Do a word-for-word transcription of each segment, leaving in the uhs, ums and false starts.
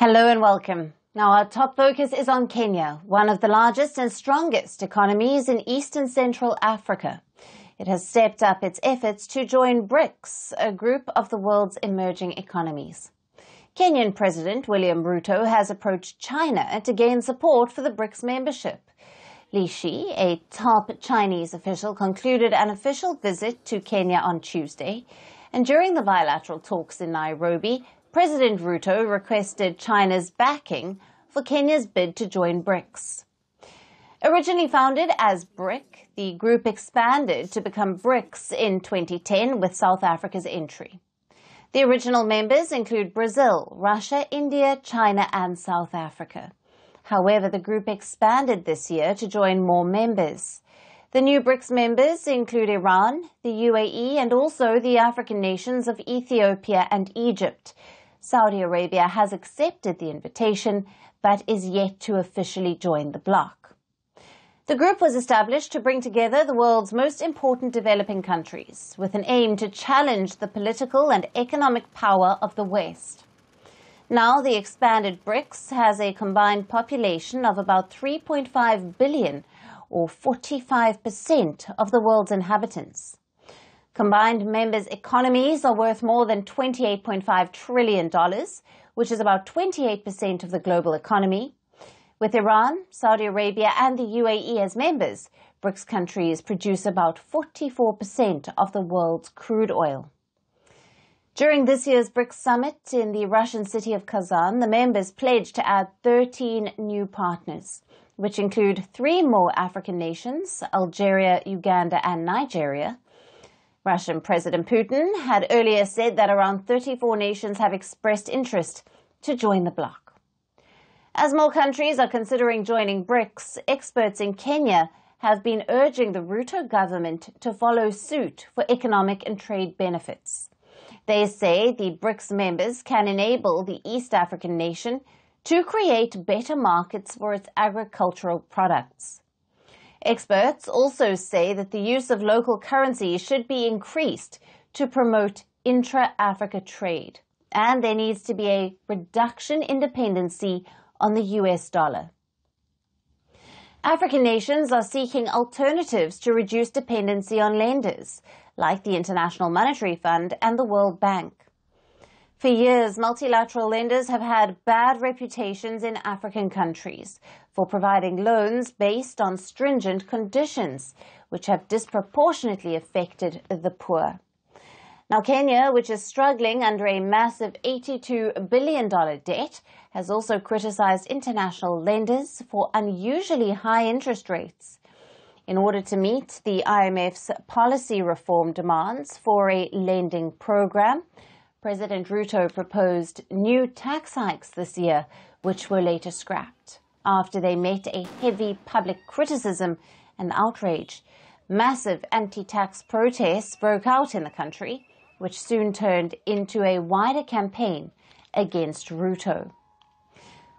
Hello and welcome. Now our top focus is on Kenya, one of the largest and strongest economies in East and Central Africa. It has stepped up its efforts to join BRICS, a group of the world's emerging economies. Kenyan President William Ruto has approached China to gain support for the BRICS membership. Li Xi, a top Chinese official, concluded an official visit to Kenya on Tuesday, and during the bilateral talks in Nairobi, President Ruto requested China's backing for Kenya's bid to join BRICS. Originally founded as BRIC, the group expanded to become BRICS in twenty ten with South Africa's entry. The original members include Brazil, Russia, India, China and South Africa. However, the group expanded this year to join more members. The new BRICS members include Iran, the U A E and also the African nations of Ethiopia and Egypt. Saudi Arabia has accepted the invitation, but is yet to officially join the bloc. The group was established to bring together the world's most important developing countries, with an aim to challenge the political and economic power of the West. Now, the expanded BRICS has a combined population of about three point five billion, or forty-five percent of the world's inhabitants. Combined members' economies are worth more than twenty-eight point five trillion dollars, which is about twenty-eight percent of the global economy. With Iran, Saudi Arabia and the U A E as members, BRICS countries produce about forty-four percent of the world's crude oil. During this year's BRICS summit in the Russian city of Kazan, the members pledged to add thirteen new partners, which include three more African nations, Algeria, Uganda and Nigeria. Russian President Putin had earlier said that around thirty-four nations have expressed interest to join the bloc. As more countries are considering joining BRICS, experts in Kenya have been urging the Ruto government to follow suit for economic and trade benefits. They say the BRICS members can enable the East African nation to create better markets for its agricultural products. Experts also say that the use of local currency should be increased to promote intra-Africa trade, and there needs to be a reduction in dependency on the U S dollar. African nations are seeking alternatives to reduce dependency on lenders, like the International Monetary Fund and the World Bank. For years, multilateral lenders have had bad reputations in African countries for providing loans based on stringent conditions, which have disproportionately affected the poor. Now, Kenya, which is struggling under a massive eighty-two billion dollars debt, has also criticized international lenders for unusually high interest rates. In order to meet the I M F's policy reform demands for a lending program, President Ruto proposed new tax hikes this year, which were later scrapped after they met a heavy public criticism and outrage. Massive anti-tax protests broke out in the country, which soon turned into a wider campaign against Ruto.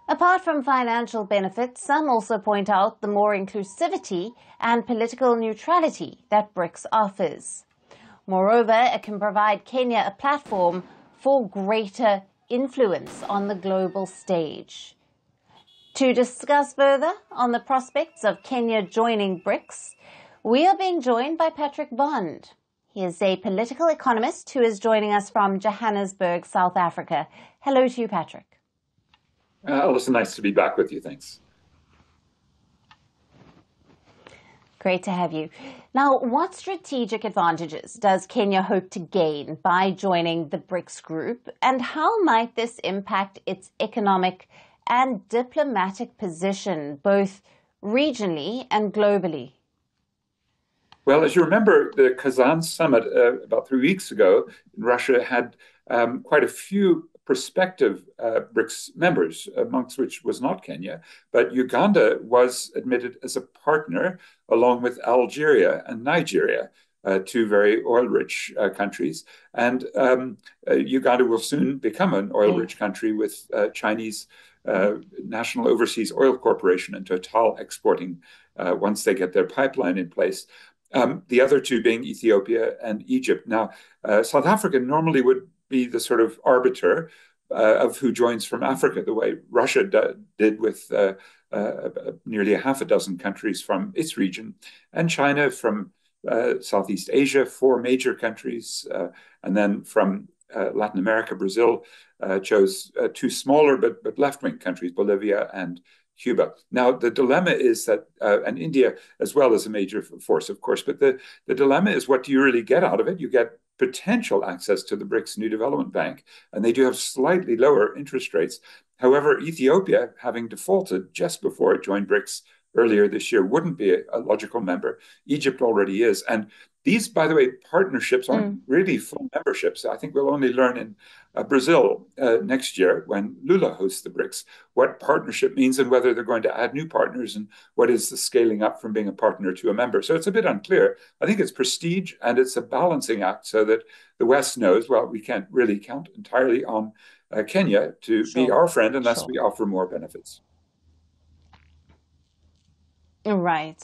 Apart from financial benefits, some also point out the more inclusivity and political neutrality that BRICS offers. Moreover, it can provide Kenya a platform for greater influence on the global stage. To discuss further on the prospects of Kenya joining BRICS, we are being joined by Patrick Bond. He is a political economist who is joining us from Johannesburg, South Africa. Hello to you, Patrick. Uh, Alison, nice to be back with you. Thanks. Great to have you. Now, what strategic advantages does Kenya hope to gain by joining the BRICS group, and how might this impact its economic and diplomatic position, both regionally and globally? Well, as you remember, the Kazan summit uh, about three weeks ago, Russia had um, quite a few prospective uh, BRICS members, amongst which was not Kenya, but Uganda was admitted as a partner along with Algeria and Nigeria, uh, two very oil-rich uh, countries. And um, uh, Uganda will soon become an oil-rich country with uh, Chinese uh, National Overseas Oil Corporation and Total exporting uh, once they get their pipeline in place. Um, the other two being Ethiopia and Egypt. Now, uh, South Africa normally would be the sort of arbiter uh, of who joins from Africa, the way Russia d- did with uh, uh, nearly a half a dozen countries from its region, and China from uh, Southeast Asia, four major countries, uh, and then from Uh, Latin America, Brazil uh, chose uh, two smaller but but left-wing countries, Bolivia and Cuba. Now, the dilemma is that, uh, and India as well is a major force, of course, but the, the dilemma is, what do you really get out of it? You get potential access to the BRICS New Development Bank, and they do have slightly lower interest rates. However, Ethiopia, having defaulted just before it joined BRICS earlier this year, wouldn't be a, a logical member. Egypt already is. And these, by the way, partnerships aren't mm. really full memberships. I think we'll only learn in uh, Brazil uh, next year, when Lula hosts the BRICS, what partnership means and whether they're going to add new partners, and what is the scaling up from being a partner to a member. So it's a bit unclear. I think it's prestige, and it's a balancing act so that the West knows, well, we can't really count entirely on uh, Kenya to sure. be our friend unless sure. we offer more benefits. Right.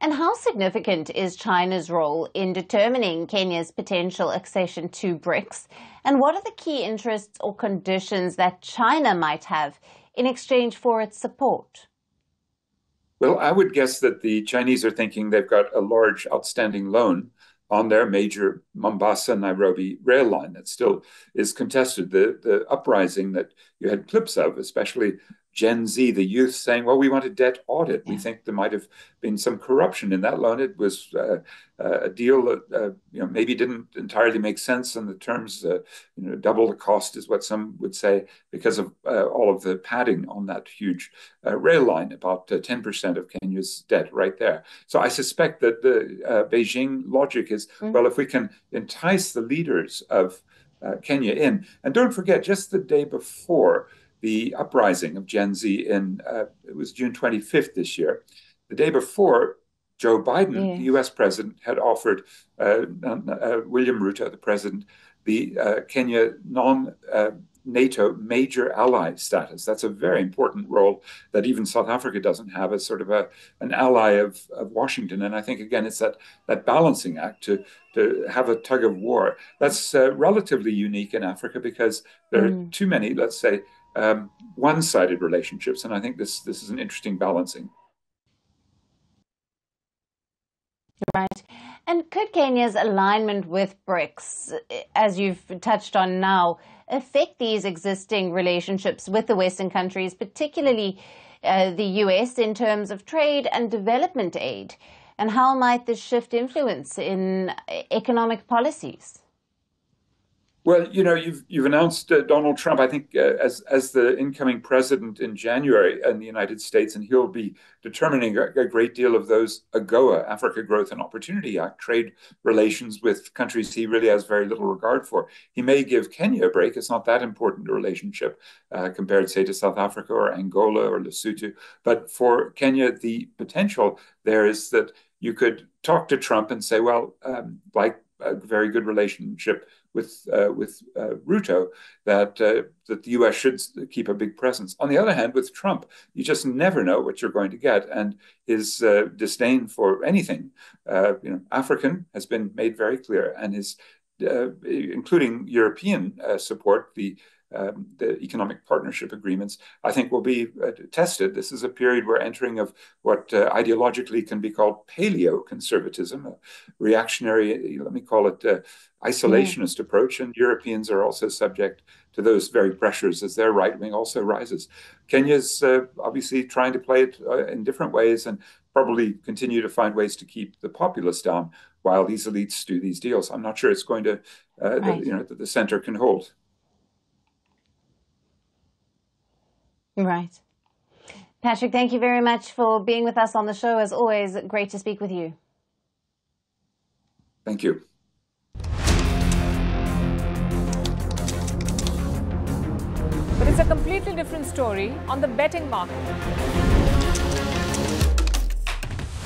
And how significant is China's role in determining Kenya's potential accession to BRICS? And what are the key interests or conditions that China might have in exchange for its support? Well, I would guess that the Chinese are thinking they've got a large outstanding loan on their major Mombasa-Nairobi rail line that still is contested. The, the uprising that you had clips of, especially Gen Z, the youth saying, well, we want a debt audit. Yeah. We think there might have been some corruption in that loan. It was uh, uh, a deal that uh, you know, maybe didn't entirely make sense in the terms, uh, you know, double the cost is what some would say, because of uh, all of the padding on that huge uh, rail line, about uh, ten percent of Kenya's debt right there. So I suspect that the uh, Beijing logic is, mm-hmm. well, if we can entice the leaders of uh, Kenya in, and don't forget, just the day before the uprising of Gen Z in, uh, it was June twenty-fifth this year. The day before, Joe Biden, yeah. the U S president, had offered uh, uh, William Ruto, the president, the uh, Kenya non-NATO uh, major ally status. That's a very important role that even South Africa doesn't have, as sort of a, an ally of, of Washington. And I think, again, it's that, that balancing act to, to have a tug of war. That's uh, relatively unique in Africa, because there mm. are too many, let's say, Um, one-sided relationships, and I think this this is an interesting balancing. Right. And could Kenya's alignment with BRICS, as you've touched on now, affect these existing relationships with the Western countries, particularly uh, the U S, in terms of trade and development aid? And how might this shift influence in economic policies? Well, you know, you've you've announced uh, Donald Trump, I think, uh, as as the incoming president in January in the United States, and he'll be determining a, a great deal of those AGOA, Africa Growth and Opportunity Act, trade relations with countries he really has very little regard for. He may give Kenya a break. It's not that important a relationship uh, compared, say, to South Africa or Angola or Lesotho. But for Kenya, the potential there is that you could talk to Trump and say, well, um, like a very good relationship with uh, with uh, Ruto, that uh, that the U S should keep a big presence. On the other hand, with Trump, you just never know what you're going to get, and his uh, disdain for anything, uh, you know, African, has been made very clear, and his, uh, including European uh, support, the. Um, the economic partnership agreements, I think, will be uh, tested. This is a period we're entering of what uh, ideologically can be called paleo-conservatism, a reactionary, let me call it, uh, isolationist yeah. approach. And Europeans are also subject to those very pressures as their right wing also rises. Kenya's uh, obviously trying to play it uh, in different ways, and probably continue to find ways to keep the populace down while these elites do these deals. I'm not sure it's going to, uh, right. the, you know, that the center can hold. Right. Patrick, thank you very much for being with us on the show. As always, great to speak with you. Thank you. But it's a completely different story on the betting market.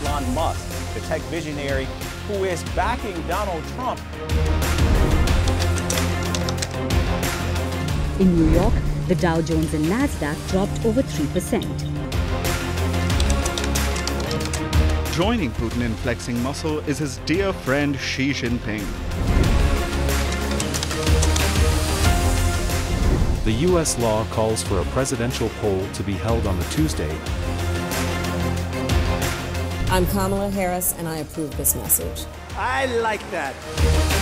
Elon Musk, the tech visionary who is backing Donald Trump. In New York, the Dow Jones and Nasdaq dropped over three percent. Joining Putin in flexing muscle is his dear friend Xi Jinping. The The U S law calls for a presidential poll to be held on the Tuesday. I'm Kamala Harris, and I approve this message. I like that.